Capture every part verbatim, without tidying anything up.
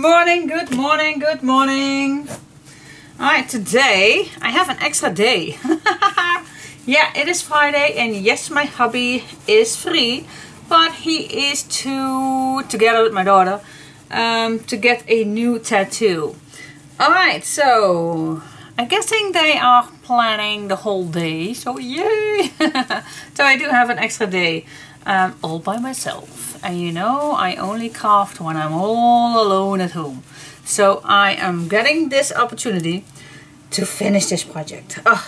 morning, good morning, good morning. All right, today I have an extra day. Yeah, it is Friday and yes, my hubby is free, but he is too, together with my daughter, um, to get a new tattoo. All right, so I'm guessing they are planning the whole day, so yay! So I do have an extra day um, all by myself. And you know, I only carved when I'm all alone at home. So I am getting this opportunity to finish this project. Oh.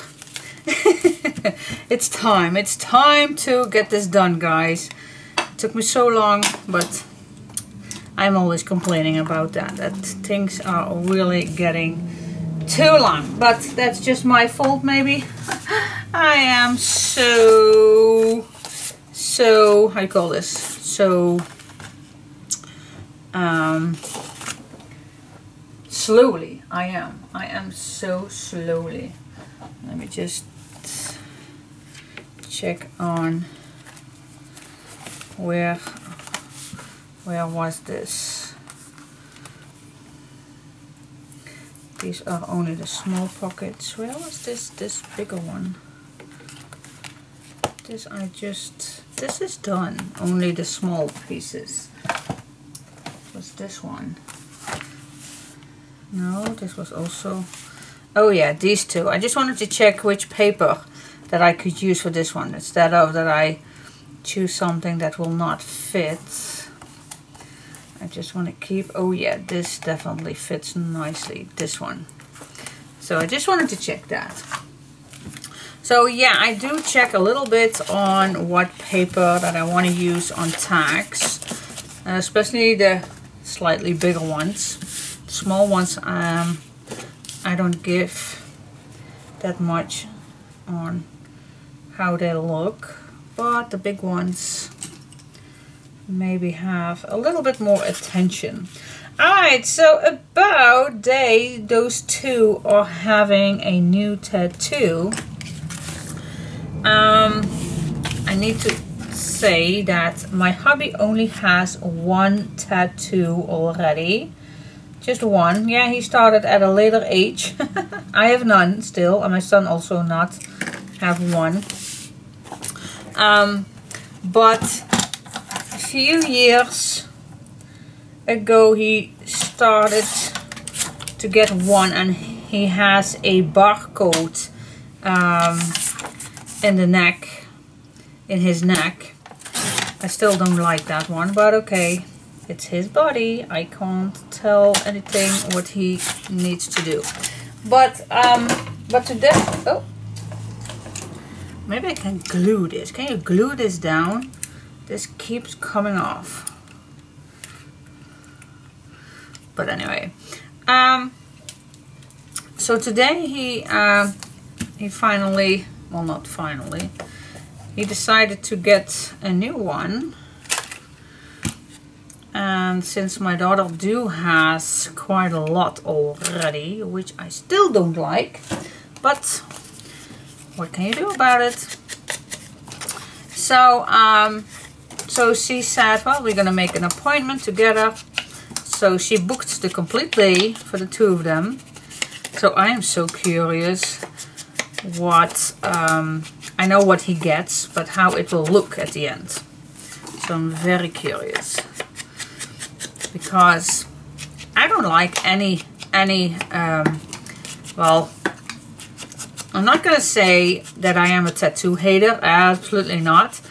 It's time, it's time to get this done, guys. It took me so long, but I'm always complaining about that, that things are really getting too long, but that's just my fault maybe. I am so, so, how do you call this? So, um, slowly, I am, I am so slowly. Let me just check on where, where was this? These are only the small pockets. Where was this, this bigger one? This I just, this is done. Only the small pieces. Was this one? No, this was also, oh yeah, these two. I just wanted to check which paper that I could use for this one. Instead of that I choose something that will not fit. I just want to keep, oh yeah, this definitely fits nicely, this one. So I just wanted to check that. So yeah, I do check a little bit on what paper that I want to use on tags, uh, especially the slightly bigger ones. Small ones, um, I don't give that much on how they look, but the big ones maybe have a little bit more attention. Alright, so about day, those two are having a new tattoo. Um, I need to say that my hubby only has one tattoo already. Just one. Yeah, he started at a later age. I have none still, and my son also not have one. Um, but few years ago he started to get one, and he has a barcode um, in the neck, in his neck. I still don't like that one, but okay, it's his body. I can't tell anything what he needs to do, but um, but to this, oh, maybe I can glue this. Can you glue this down? This keeps coming off. But anyway, um, so today he uh, he finally, well, not finally, he decided to get a new one. And since my daughter do has quite a lot already, which I still don't like, but what can you do about it? So um. So she said, well, we're gonna make an appointment together. So she booked the complete day for the two of them. So I am so curious what, um, I know what he gets, but how it will look at the end. So I'm very curious because I don't like any, any, um, well, I'm not gonna say that I am a tattoo hater, absolutely not.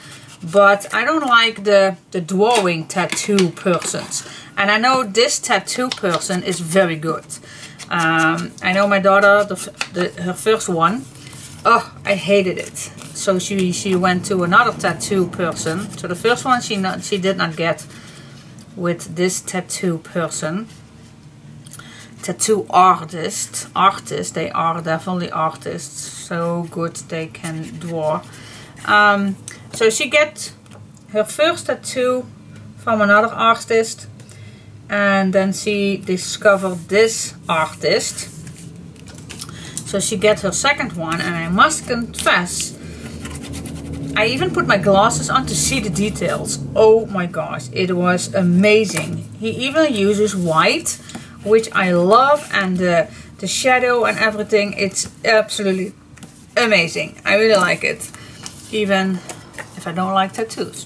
But I don't like the, the drawing tattoo persons. And I know this tattoo person is very good. Um, I know my daughter, the, the, her first one, oh, I hated it. So she, she went to another tattoo person. So the first one she, not, she did not get with this tattoo person. Tattoo artist, artist, they are definitely artists. So good they can draw. Um, so she gets her first tattoo from another artist, and then she discovered this artist, so she gets her second one. And I must confess I even put my glasses on to see the details. Oh my gosh, it was amazing. He even uses white, which I love, and the, the shadow and everything. It's absolutely amazing. I really like it, even if I don't like tattoos.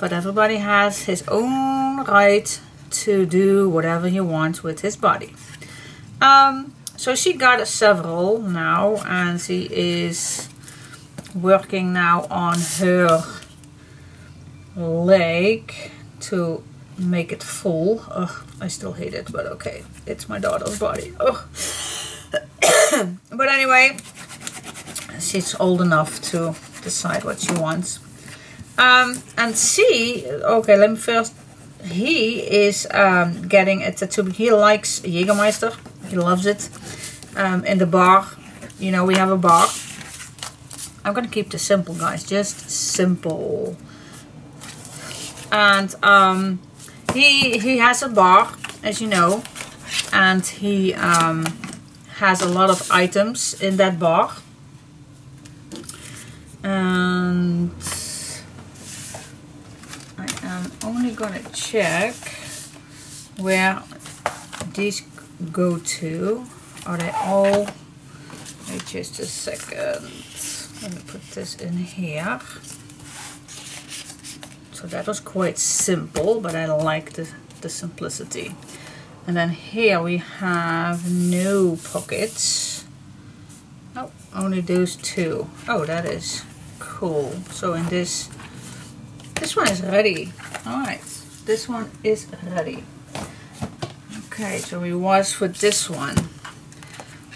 But everybody has his own right to do whatever he wants with his body. Um, so she got several now, and she is working now on her leg to make it full. Oh, I still hate it, but okay, it's my daughter's body. Oh. But anyway, she's old enough to decide what she wants. Um, and she, okay, let me first, he is um, getting a tattoo. He likes Jägermeister, he loves it. Um, in the bar, you know, we have a bar. I'm gonna keep this simple, guys, just simple. And um, he he has a bar, as you know, and he um, has a lot of items in that bar. And I am only gonna check where these go to. Are they all? Wait just a second. Let me put this in here. So that was quite simple, but I like the, the simplicity. And then here we have no pockets. Oh, only those two. Oh, that is cool. So in this, this one is ready. All right, this one is ready. Okay, so we was with this one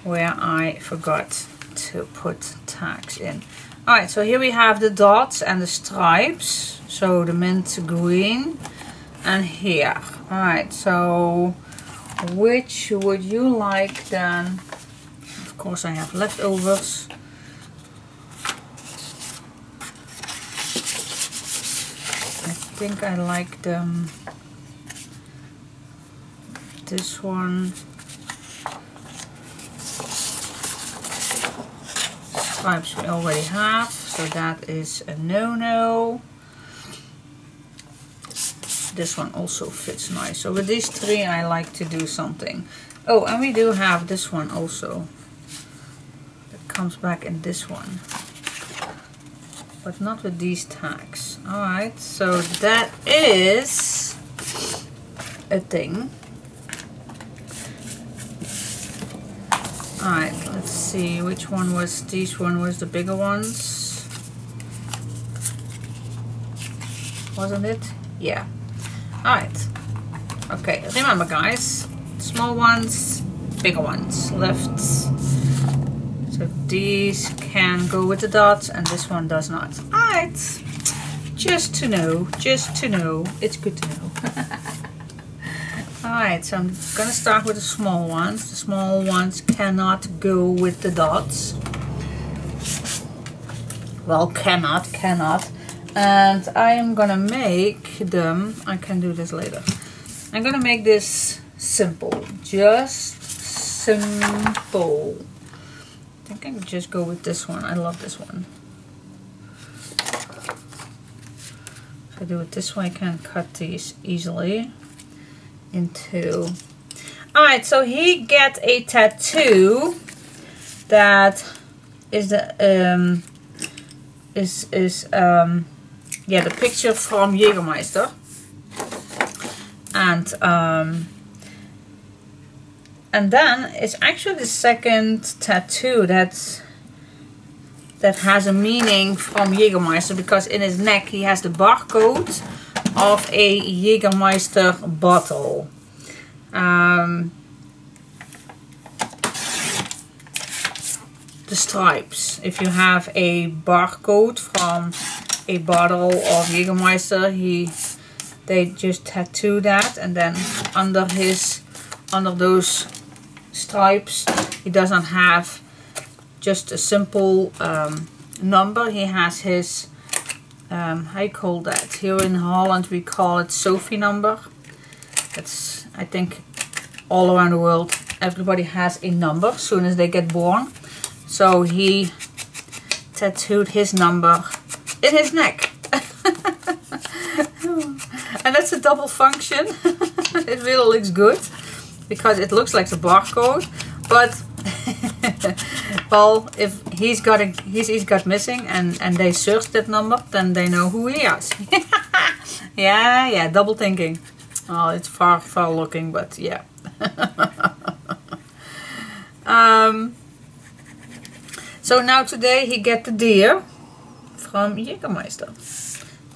where I forgot to put tags in. All right, so here we have the dots and the stripes. So the mint green and here. All right, so which would you like then? Of course I have leftovers. I think I like them. This one. Stripes we already have, so that is a no-no. This one also fits nice. So with these three I like to do something. Oh, and we do have this one also. That comes back in this one. But not with these tags. Alright, so that is a thing. Alright, let's see which one was, these one was the bigger ones. Wasn't it? Yeah. Alright. Okay, remember guys, small ones, bigger ones, left. So these can go with the dots and this one does not. Alright, just to know, just to know, it's good to know. Alright, so I'm gonna start with the small ones. The small ones cannot go with the dots. Well, cannot, cannot. And I am gonna make them, I can do this later. I'm gonna make this simple, just simple. I think I can just go with this one, I love this one. If I do it this way, I can cut these easily. Into all right, so he get a tattoo that is the um is is um yeah the picture from Jägermeister, and um and then it's actually the second tattoo that's that has a meaning from Jägermeister, because in his neck he has the barcode of a Jägermeister bottle. Um, the stripes. If you have a barcode from a bottle of Jägermeister, he they just tattoo that, and then under his under those stripes, he doesn't have just a simple um, number. He has his Um, how you call that? Here in Holland we call it Sophie number. It's, I think, all around the world everybody has a number as soon as they get born. So he tattooed his number in his neck. And that's a double function. It really looks good because it looks like the barcode, but well, if he's got a, he's, he's got missing and, and they searched that number, then they know who he is. Yeah, yeah, double thinking. Oh, it's far, far looking, but yeah. um, so now today he get the deer from Jägermeister.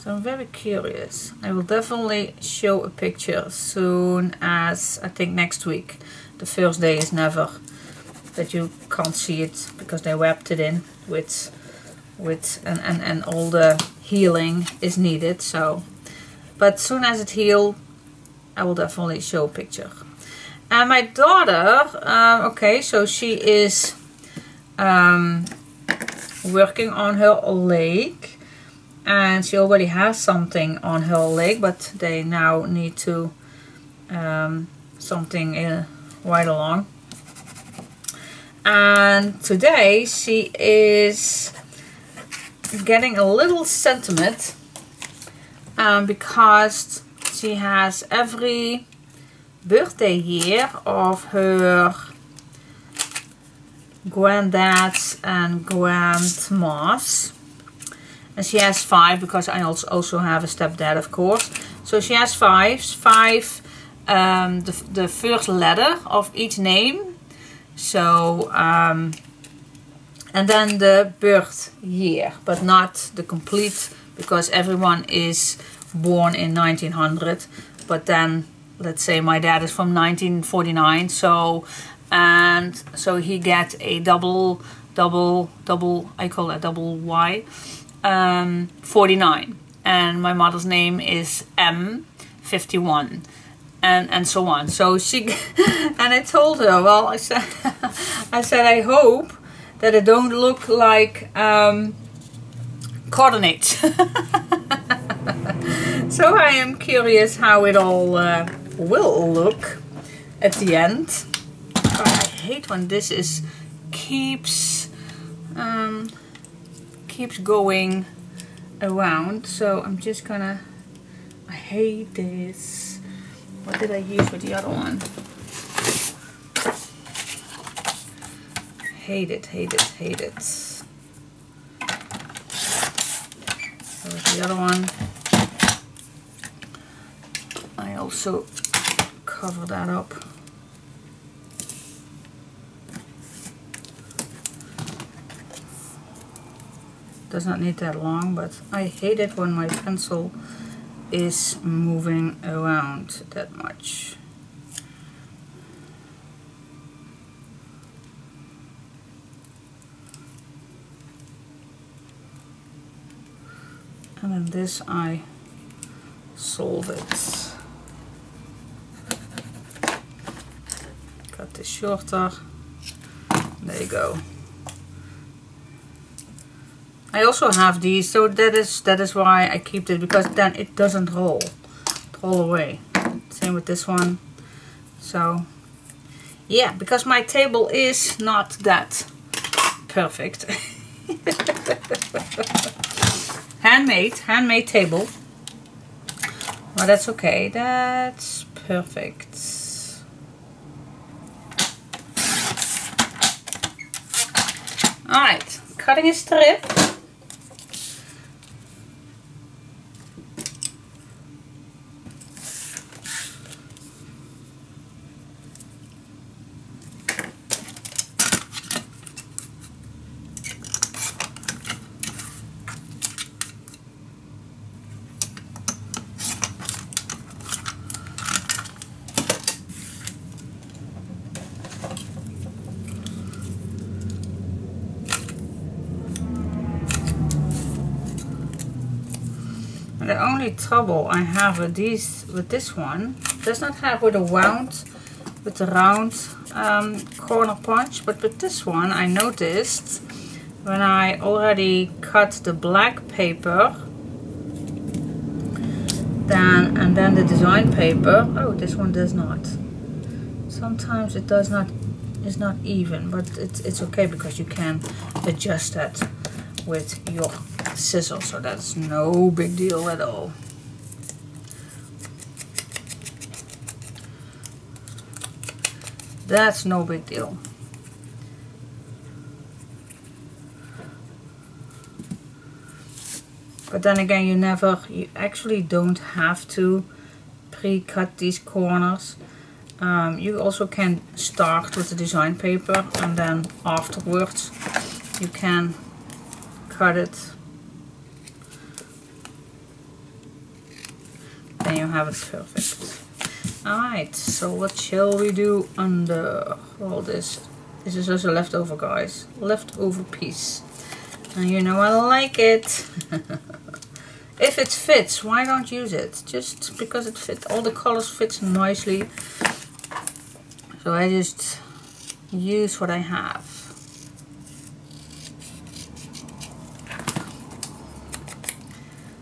So I'm very curious. I will definitely show a picture soon as, I think next week. The first day is never that you can't see it because they wrapped it in with, with and, and, and all the healing is needed. So, but soon as it heals, I will definitely show a picture. And my daughter, um, okay, so she is um, working on her leg. And she already has something on her leg, but they now need to um, something uh, right along. And today she is getting a little sentiment um, because she has every birthday year of her granddads and grandmas. And she has five, because I also have a stepdad, of course. So she has five, five, um, the, the first letter of each name. So, um, and then the birth year, but not the complete, because everyone is born in nineteen hundred. But then, let's say my dad is from nineteen forty-nine. So, and so he gets a double, double, double, I call it double Y. Um, forty-nine, and my mother's name is M fifty-one, and and so on. So she and I told her, well, I said, I said I hope that it don't look like um, coordinates. So I am curious how it all uh, will look at the end. Oh, I hate when this is keeps. Um, keeps going around, so I'm just gonna, I hate this. What did I use for the other one? Hate it, hate it, hate it. So with the other one, I also cover that up. Does not need that long, but I hate it when my pencil is moving around that much. And then this I solve it. Cut this shorter. There you go. I also have these, so that is that is why I keep it, because then it doesn't roll, it roll away. Same with this one. So, yeah, because my table is not that perfect. handmade, handmade table. Well, that's okay. That's perfect. All right, cutting a strip. The only trouble I have with these, with this one, does not have with a round, with the round um, corner punch, but with this one I noticed when I already cut the black paper, then and then the design paper. Oh, this one does not. Sometimes it does not. It's not even, but it's it's okay because you can adjust that. with your chisel, so that's no big deal at all. That's no big deal. But then again, you never, you actually don't have to pre-cut these corners. Um, you also can start with the design paper and then afterwards you can cut it. Then you have it perfect. Alright, so what shall we do under all this? This is just a leftover, guys. Leftover piece. And you know I like it. If it fits, why don't use it? Just because it fits, all the colors fits nicely. So I just use what I have.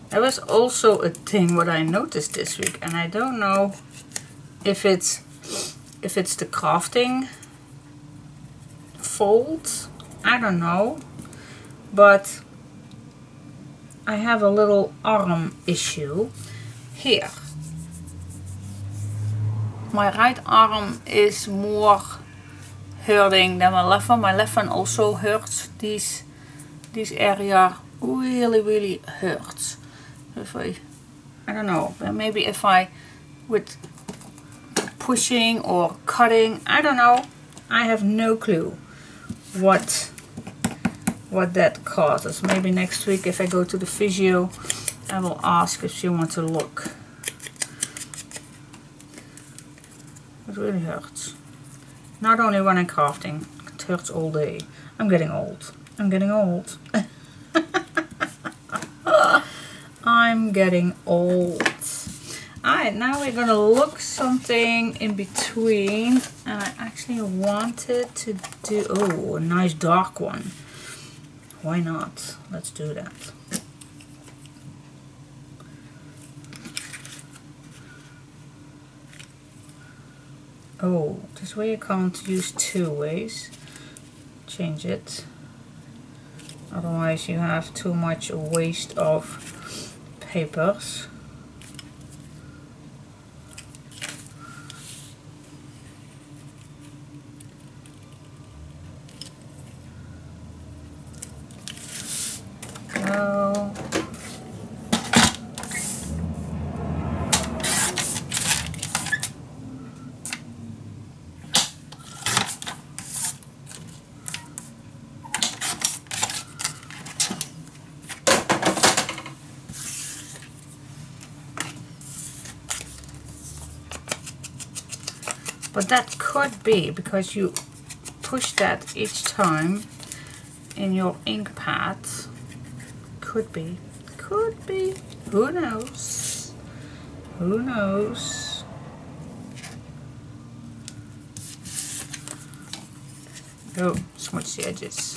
There was also a thing what I noticed this week, and I don't know if it's if it's the crafting fold. I don't know. But I have a little arm issue here. My right arm is more hurting than my left one. My left one also hurts. This, this area really, really hurts. If I, I don't know, maybe if I, with pushing or cutting, I don't know. I have no clue what what that causes. Maybe next week if I go to the physio, I will ask if she wants to look. It really hurts. Not only when I'm crafting, it hurts all day. I'm getting old. I'm getting old. I'm getting old. Alright, now we're gonna look something in between. And I actually wanted to do, oh, a nice dark one. Why not? Let's do that. Oh, this way you can't use two ways. Change it. Otherwise you have too much waste of papers. But that could be because you push that each time in your ink pad. Could be. Could be. Who knows? Who knows? Oh, smudge the edges.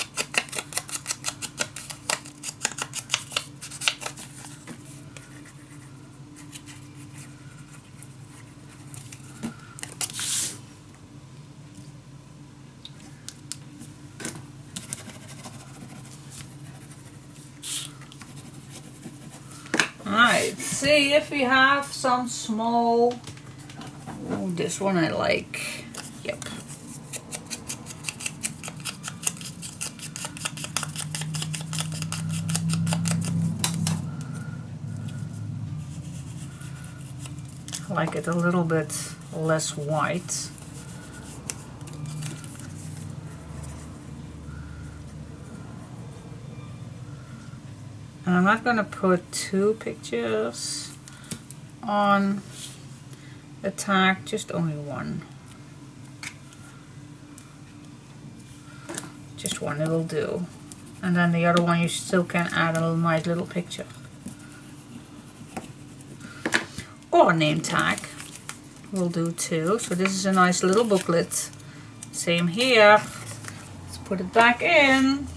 See if we have some small. Oh, this one I like. Yep. I like it a little bit less white. And I'm not going to put two pictures on a tag, just only one. Just one, it will do. And then the other one you still can add a nice little picture. Or a name tag will do too. So this is a nice little booklet. Same here. Let's put it back in.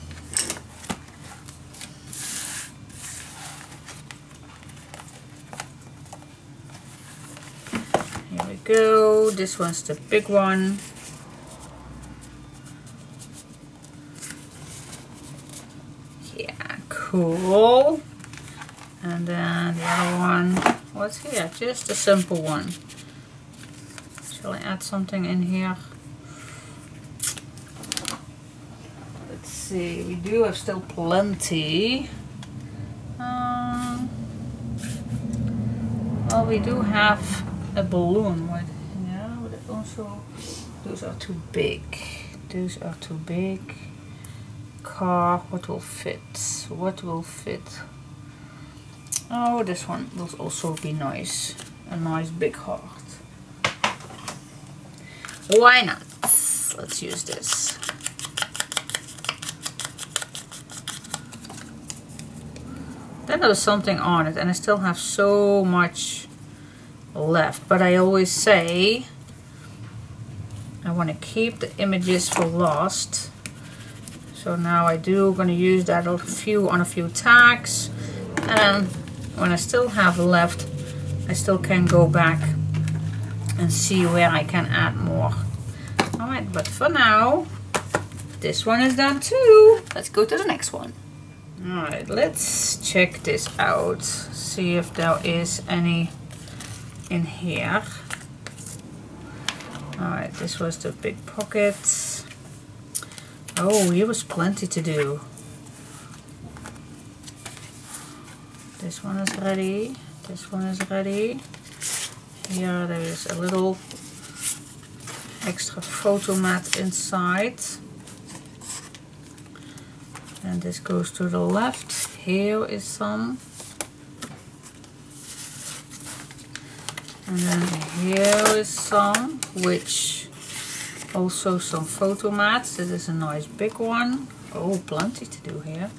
Go. This one's the big one. Yeah, Cool. And then the other one, what's here? Just a simple one. Shall I add something in here? Let's see, we do have still plenty. Um, well, we do have a balloon with, yeah, but also those are too big. Those are too big. Car, what will fit? What will fit? Oh, this one will also be nice. A nice big heart. Why not? Let's use this. Then there was something on it, and I still have so much left. But I always say I want to keep the images for last. So now I do going to use that a few on a few tags, and when I still have left, I still can go back and see where I can add more. All right, but for now, this one is done too. Let's go to the next one. All right, let's check this out. See if there is any in here. All right, this was the pickpockets. Oh, here was plenty to do. This one is ready. This one is ready. Here there is a little extra photo mat inside. And this goes to the left. Here is some. And then here is some, which also some photo mats. This is a nice big one. Oh, plenty to do here.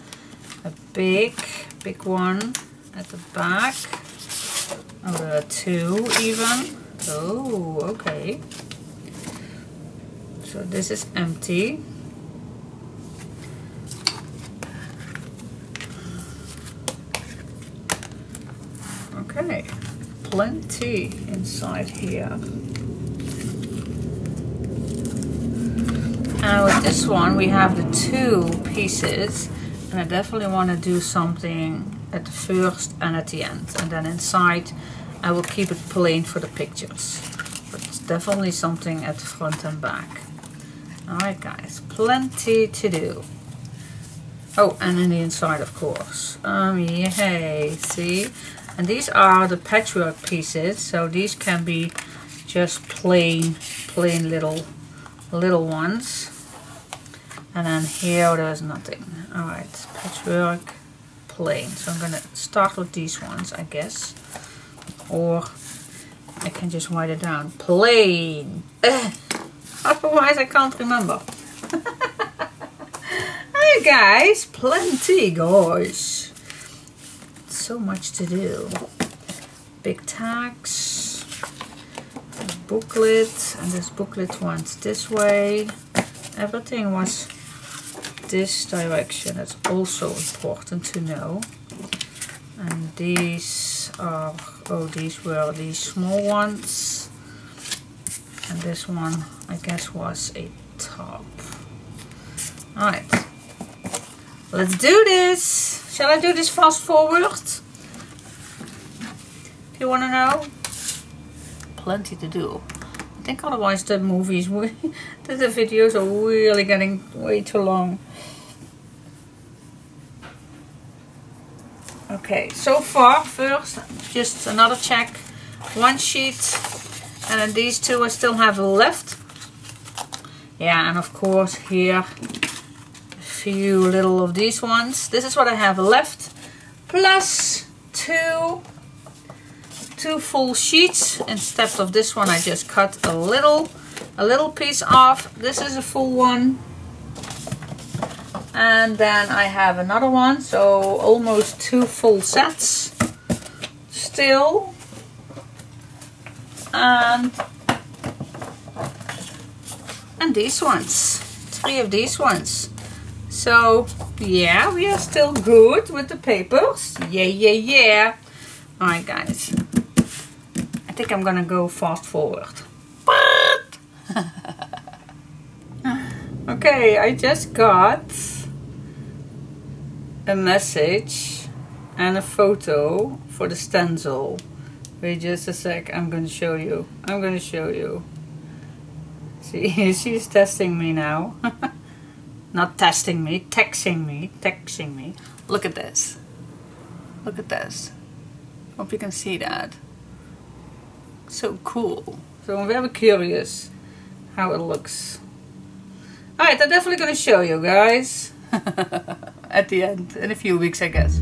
A big, big one at the back. Oh, there are two even. Oh, okay. So this is empty. Okay, plenty inside here. Now with this one we have the two pieces, and I definitely want to do something at the first and at the end, and then inside I will keep it plain for the pictures, but it's definitely something at the front and back. Alright guys, plenty to do. Oh, and in the inside of course. Um, yay, see? And these are the patchwork pieces, so these can be just plain, plain little little ones. And then here there's nothing. Alright, patchwork, plain. So I'm gonna start with these ones, I guess. Or I can just write it down. Plain. Otherwise I can't remember. Hey guys, plenty guys. So much to do. Big tags. Booklet, and this booklet went this way. Everything was this direction. That's also important to know. And these are, oh, these were these small ones. And this one, I guess, was a top. All right, let's do this. Shall I do this fast forward? If you want to know. Plenty to do. I think otherwise the movies, we, the videos are really getting way too long. Okay, so far, first, just another check. One sheet, and then these two I still have left. Yeah, and of course here, a few little of these ones. This is what I have left, plus two two full sheets. Instead of this one I just cut a little a little piece off. This is a full one, and then I have another one, so almost two full sets still. And and these ones, three of these ones. So yeah, we are still good with the papers. Yeah, yeah, yeah. Alright guys, I think I'm gonna go fast forward. Okay, I just got a message and a photo for the stencil. Wait just a sec, I'm gonna show you. I'm gonna show you. See, she's testing me now. Not testing me, texting me, texting me. Look at this. Look at this. Hope you can see that. So cool. So I'm very curious how it looks. Alright, I'm definitely gonna show you guys at the end, in a few weeks, I guess.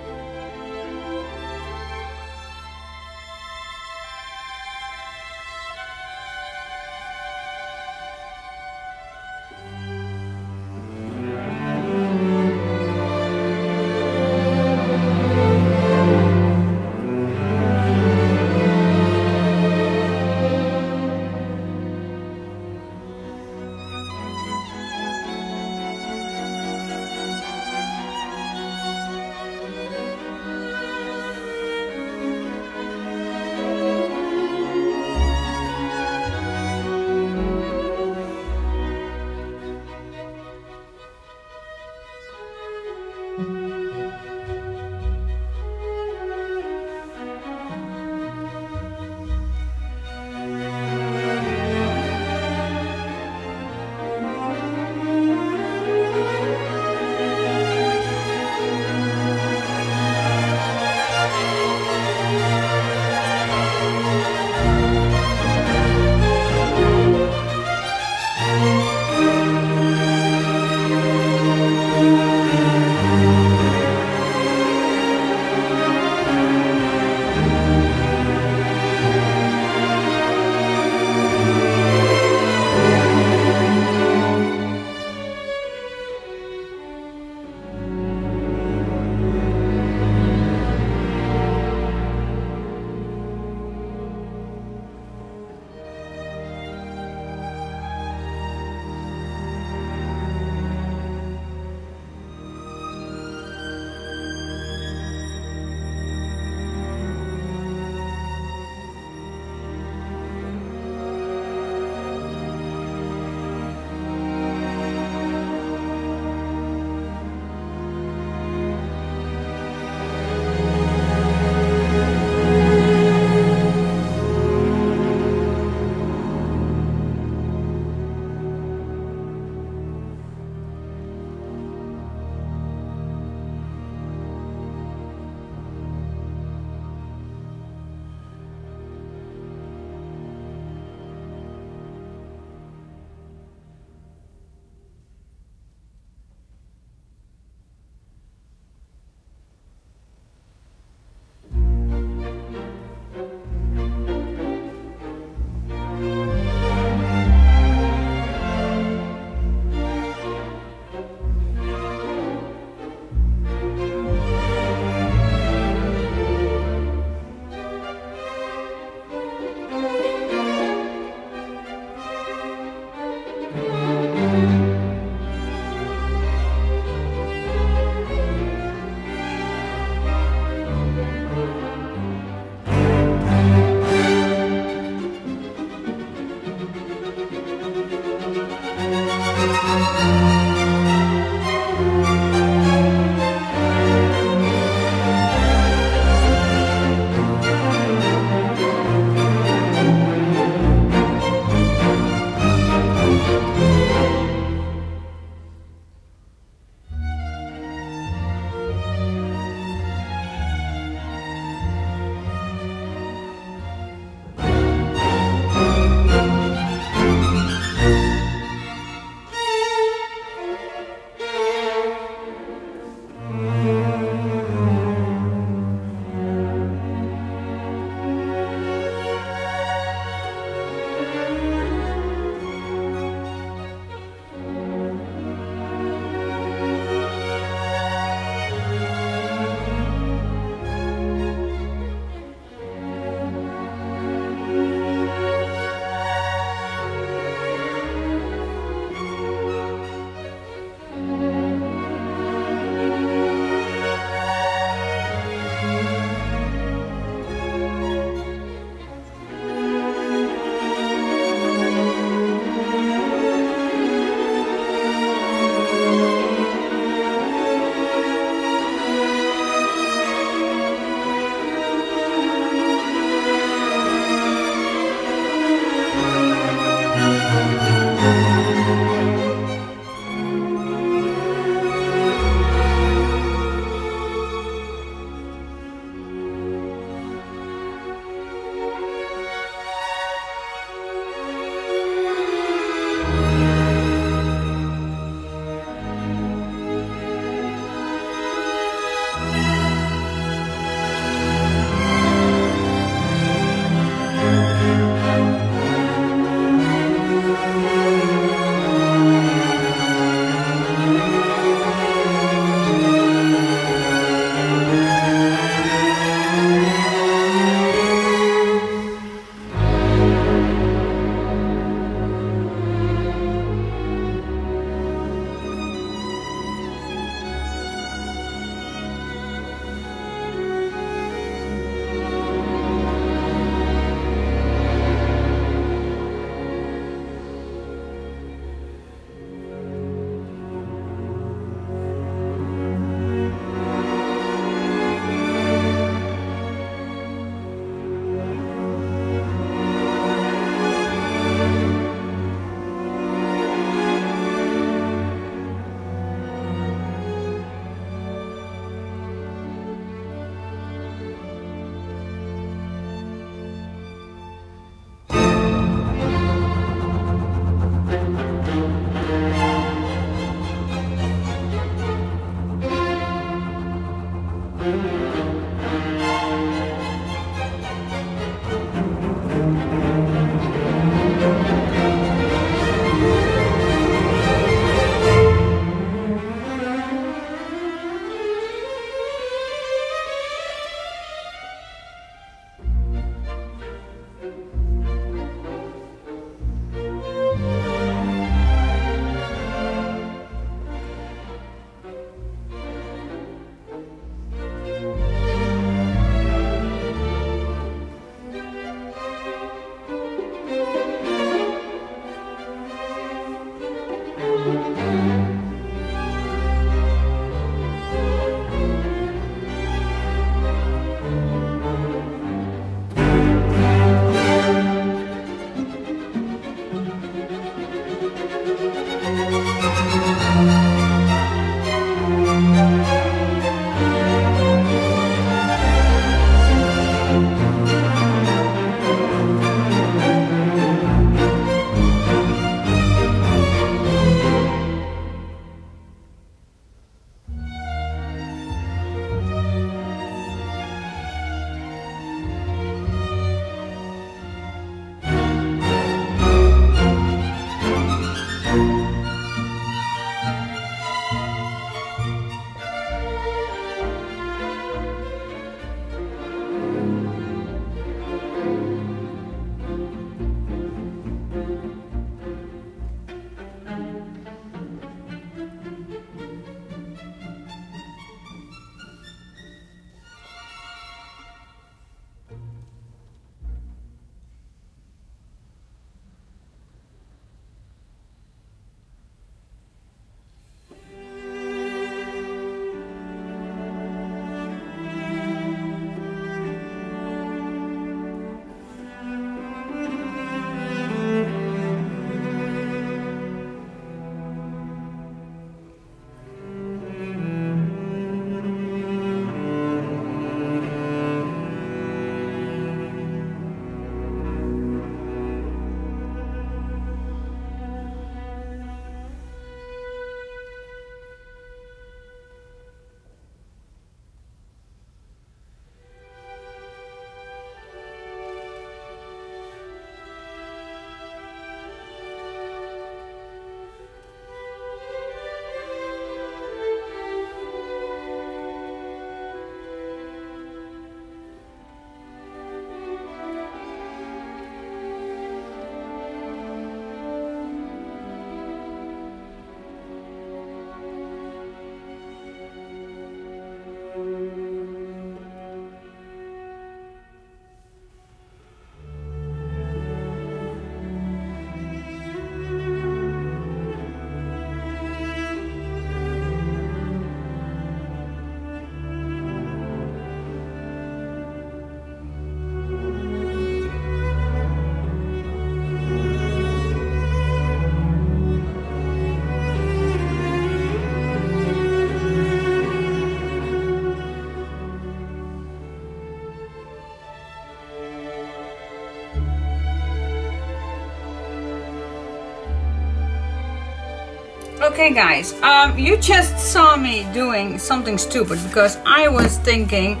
Okay guys, um, you just saw me doing something stupid because I was thinking,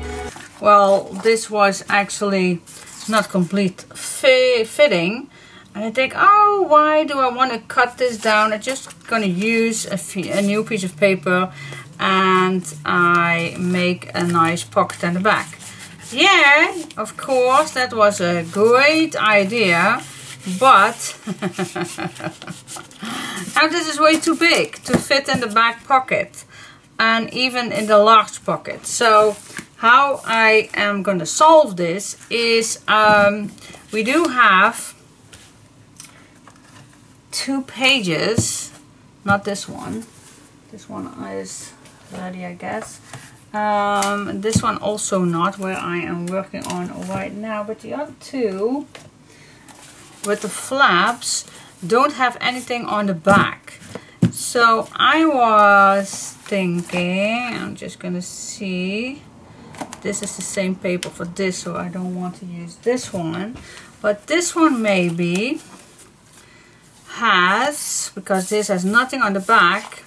well, this was actually not complete fi fitting. And I think, oh, why do I want to cut this down? I'm just going to use a, a new piece of paper and I make a nice pocket in the back. Yeah, of course, that was a great idea, but now this is way too big to fit in the back pocket and even in the large pocket. So how I am going to solve this is um, we do have two pages, not this one, this one is ready I guess, um, this one also not, where I am working on right now, but the other two with the flaps don't have anything on the back. So I was thinking, I'm just gonna see, this is the same paper for this, so I don't want to use this one, but this one maybe has, because this has nothing on the back,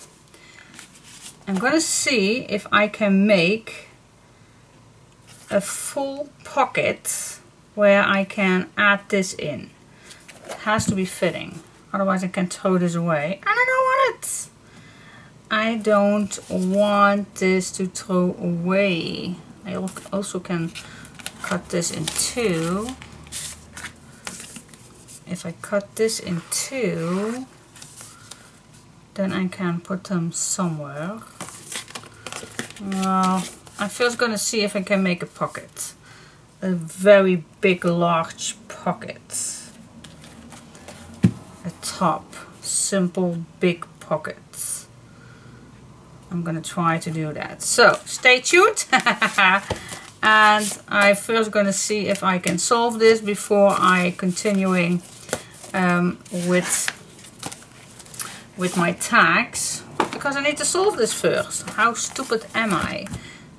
I'm gonna see if I can make a full pocket where I can add this in. It has to be fitting, otherwise I can throw this away, and I don't want it. I don't want this to throw away. I also can cut this in two. If I cut this in two, then I can put them somewhere. Well, I'm first gonna see if I can make a pocket. A very big, large pocket. A top, simple, big pocket. I'm gonna try to do that. So, stay tuned. And I'm first gonna see if I can solve this before I continuing um, with with my tags, because I need to solve this first. How stupid am I?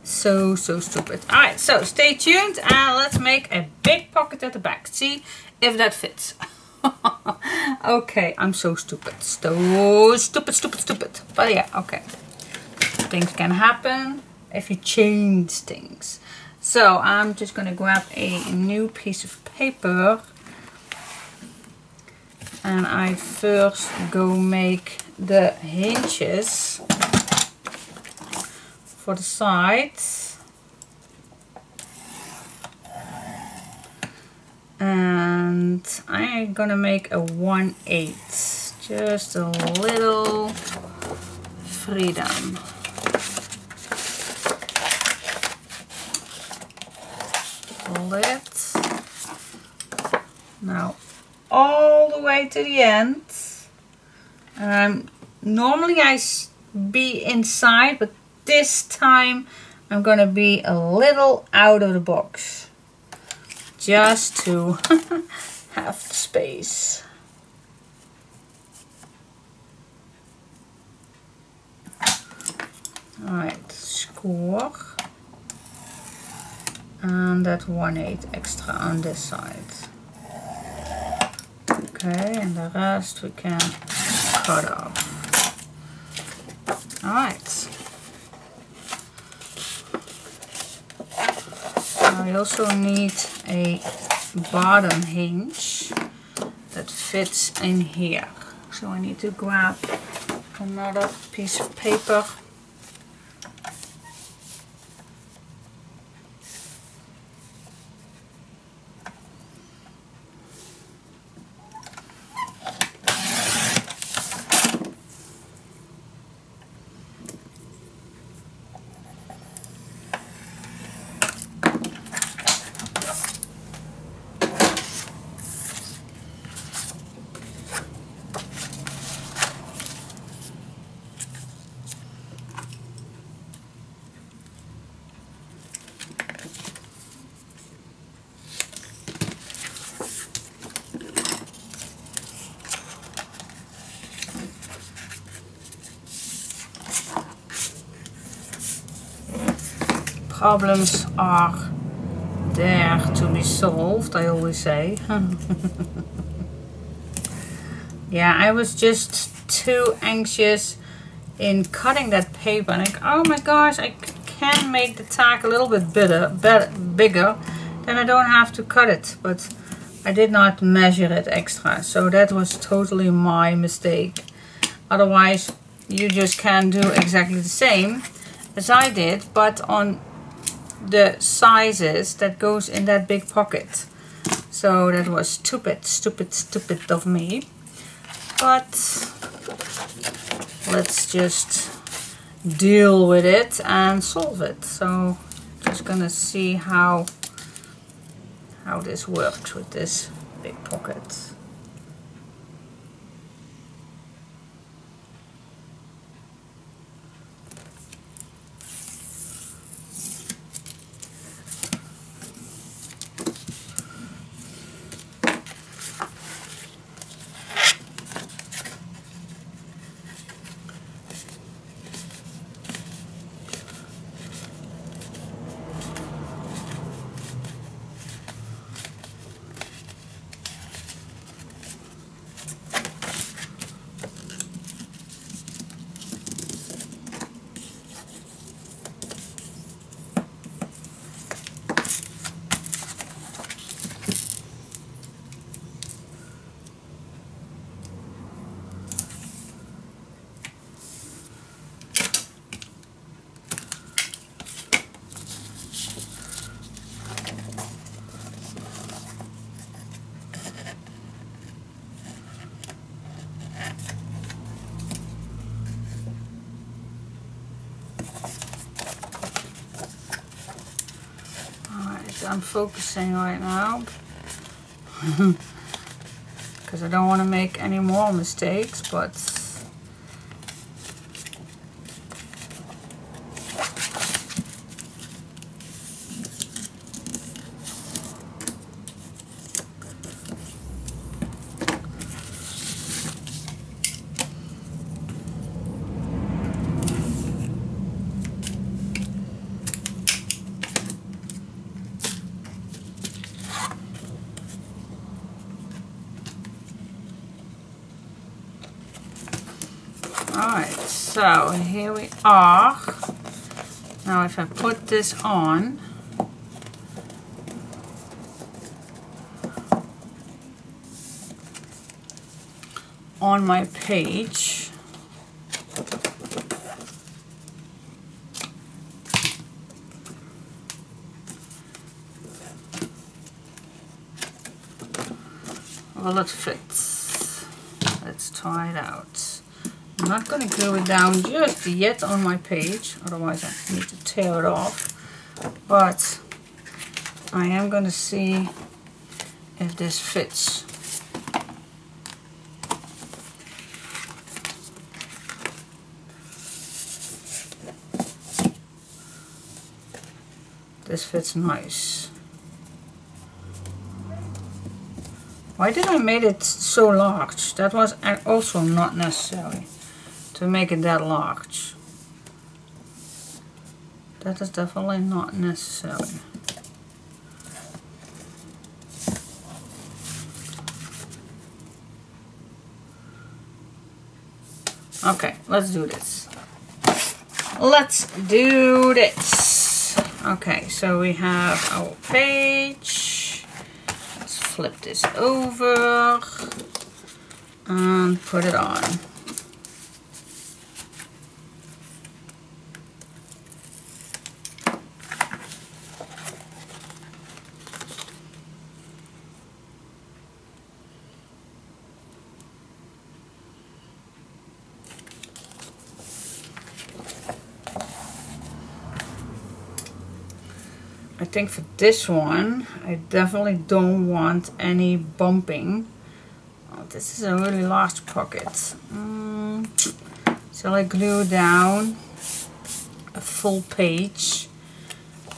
So, so stupid. All right, so stay tuned and let's make a big pocket at the back. See if that fits. Okay, I'm so stupid. So stupid, stupid, stupid. But yeah, okay. Things can happen if you change things. So I'm just gonna grab a new piece of paper. And I first go make the hinges for the sides. And I'm gonna make a one eighth, just a little freedom. It. Now all the way to the end. Um, normally I be inside, but this time I'm gonna be a little out of the box just to have the space. All right, score. And that one eighth extra on this side. Okay, and the rest we can cut off. Alright. I also need a bottom hinge that fits in here. So I need to grab another piece of paper. Problems are there to be solved, I always say. Yeah, I was just too anxious in cutting that paper, and like, oh my gosh, I can make the tack a little bit bitter, better, bigger, then I don't have to cut it. But I did not measure it extra, so that was totally my mistake. Otherwise you just can do exactly the same as I did, but on the sizes that goes in that big pocket. So that was stupid, stupid, stupid of me. But let's just deal with it and solve it. So just gonna see how how this works with this big pocket. I'm focusing right now because I don't want to make any more mistakes, but so here we are. Now if I put this on, on my page, will it fit? Let's try it out. I'm not going to glue it down just yet on my page, otherwise I need to tear it off, but I am going to see if this fits. This fits nice. Why did I make it so large? That was also not necessary. To make it that large. That is definitely not necessary. Okay, let's do this. Let's do this. Okay, so we have our page. Let's flip this over and put it on. I think for this one, I definitely don't want any bumping. Oh, this is a really large pocket. Mm. Shall I glue down a full page?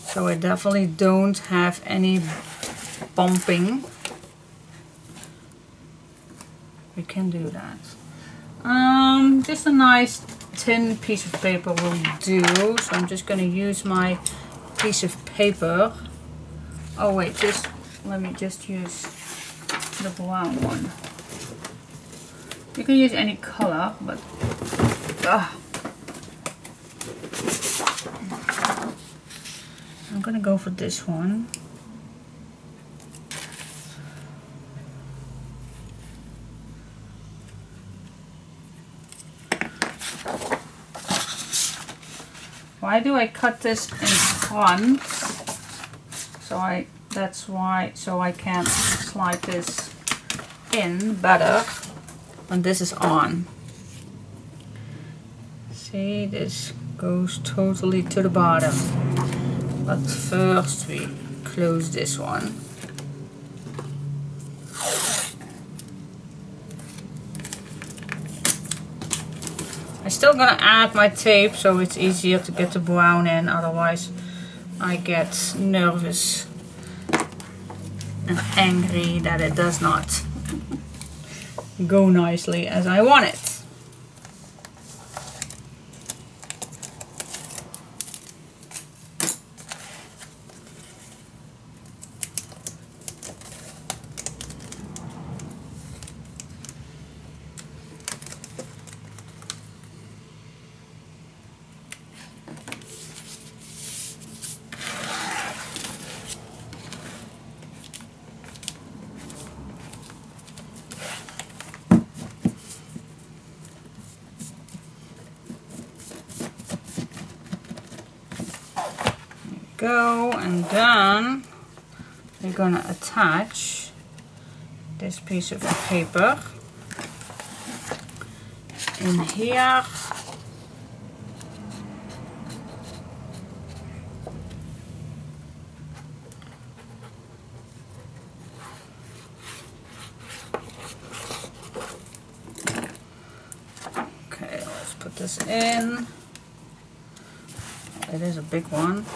So I definitely don't have any bumping. We can do that. Um, just a nice thin piece of paper will do. So I'm just going to use my piece of paper. Oh wait, just let me just use the brown one. You can use any color, but uh, gonna go for this one. Why do I cut this in front? So I, that's why, so I can slide this in better when this is on. See, this goes totally to the bottom. But first we close this one. I'm still gonna add my tape so it's easier to get the brown in, otherwise I get nervous and angry that it does not go nicely as I want it. Go, and then we're gonna attach this piece of paper in here. Okay, let's put this in. It is a big one.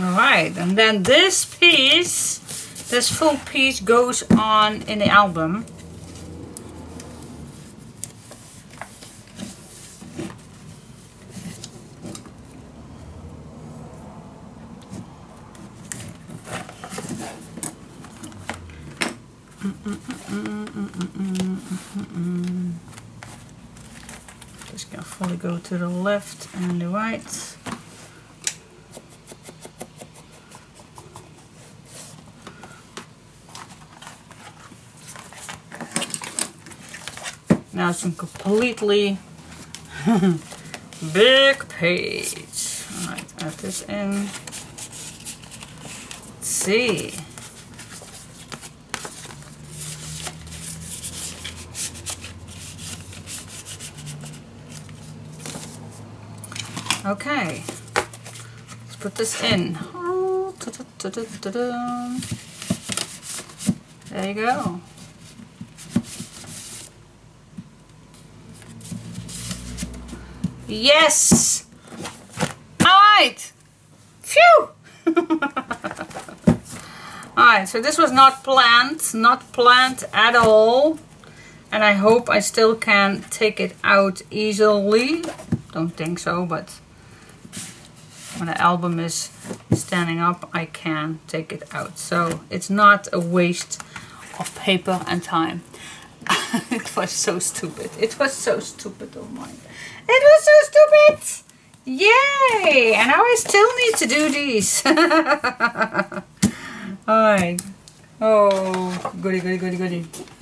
Alright, and then this piece, this full piece goes on in the album. Just gonna fully go to the left and the right. Now it's a completely big page. Alright, add this in. Let's see. Okay. Let's put this in. There you go. Yes! Alright! Phew! Alright, so this was not planned, not planned at all. And I hope I still can take it out easily. Don't think so, but when the album is standing up, I can take it out. So it's not a waste of paper and time. It was so stupid. It was so stupid of mine. It was so stupid! Yay! And now I still need to do these. Alright. Oh, goody, goody, goody, goody.